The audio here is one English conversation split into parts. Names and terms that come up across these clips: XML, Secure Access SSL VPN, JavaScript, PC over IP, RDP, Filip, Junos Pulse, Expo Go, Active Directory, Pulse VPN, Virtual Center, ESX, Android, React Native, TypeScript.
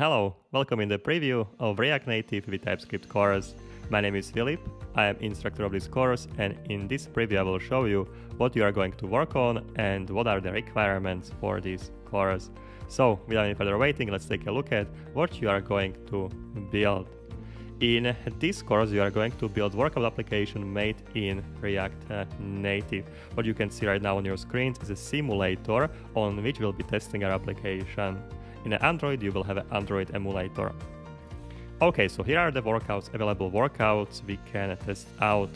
Hello, welcome in the preview of React Native with TypeScript course. My name is Filip, I am instructor of this course, and in this preview I will show you what you are going to work on and what are the requirements for this course. So without any further waiting, let's take a look at what you are going to build. In this course you are going to build workable application made in React Native. What you can see right now on your screens is a simulator on which we'll be testing our application. In Android you will have an Android emulator. Okay, so here are the available workouts we can test out.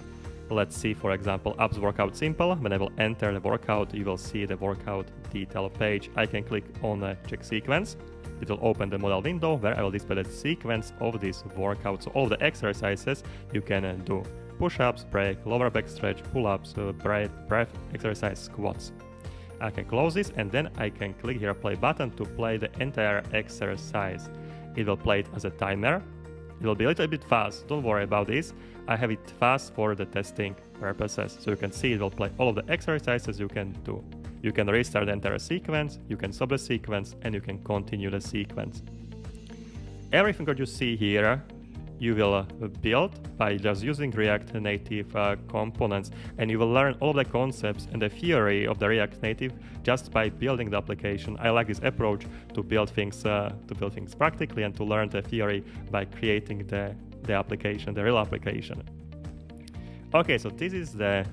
Let's see, for example, apps workout simple. When I will enter the workout, you will see the workout detail page. I can click on check sequence. It will open the model window where I will display the sequence of this workout. So all the exercises you can do. Push-ups, break, lower back stretch, pull-ups, breath exercise, squats. I can close this and then I can click here play button to play the entire exercise. It will play it as a timer. It will be a little bit fast, don't worry about this. I have it fast for the testing purposes. So you can see it will play all of the exercises you can do. You can restart the entire sequence, you can stop the sequence, and you can continue the sequence. Everything that you see here, you will build by just using React Native components, and you will learn all the concepts and the theory of the React Native just by building the application. I like this approach to build things practically and to learn the theory by creating the application, the real application. Okay, so this is the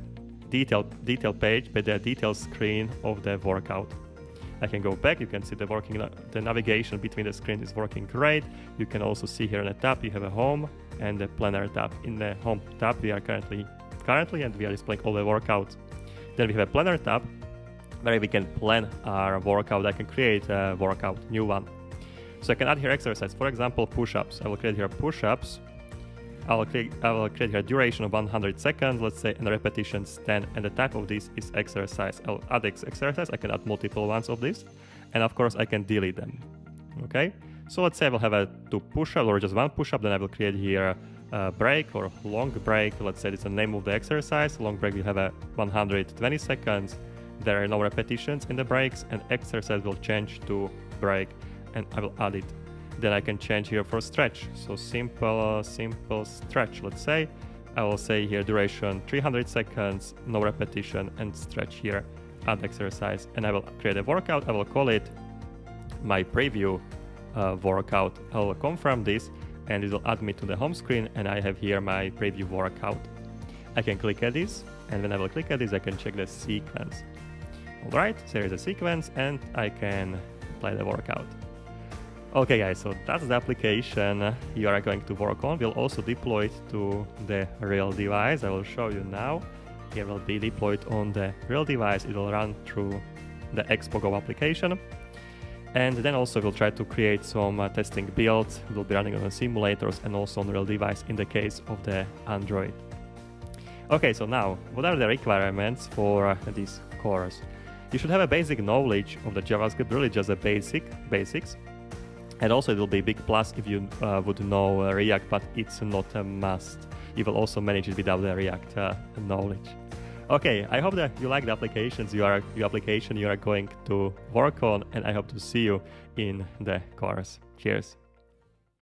detail page, but the detail screen of the workout. I can go back, you can see the navigation between the screens is working great. You can also see here in the tab you have a home and the planner tab. In the home tab we are currently and we are displaying all the workouts. Then we have a planner tab where we can plan our workout. I can create a workout, new one. So I can add here exercise, for example push-ups. I will create here push-ups. I will create here duration of 100 seconds, let's say, and repetitions 10, and the type of this is exercise. I'll add exercise, I can add multiple ones of this, and of course I can delete them. Okay, so let's say I will have a 2 push-up or just 1 push-up, then I will create here a break or long break, let's say it's the name of the exercise. Long break will have a 120 seconds, there are no repetitions in the breaks, and exercise will change to break, and I will add it. Then I can change here for stretch, so simple stretch, let's say. I will say here duration 300 seconds, no repetition, and stretch here, add exercise. And I will create a workout, I will call it my preview workout. I will confirm this and it will add me to the home screen, and I have here my preview workout. I can click at this, and when I will click at this I can check the sequence. Alright, so here is a sequence and I can play the workout. Okay guys, so that's the application you are going to work on. We'll also deploy it to the real device. I will show you now. It will be deployed on the real device. It will run through the Expo Go application. And then also we'll try to create some testing builds. It will be running on the simulators and also on the real device in the case of the Android. Okay, so now, what are the requirements for this course? You should have a basic knowledge of the JavaScript, really just the basics. And also it will be a big plus if you would know React, but it's not a must. You will also manage it without the React knowledge. Okay, I hope that you like the applications you are going to work on, and I hope to see you in the course. Cheers!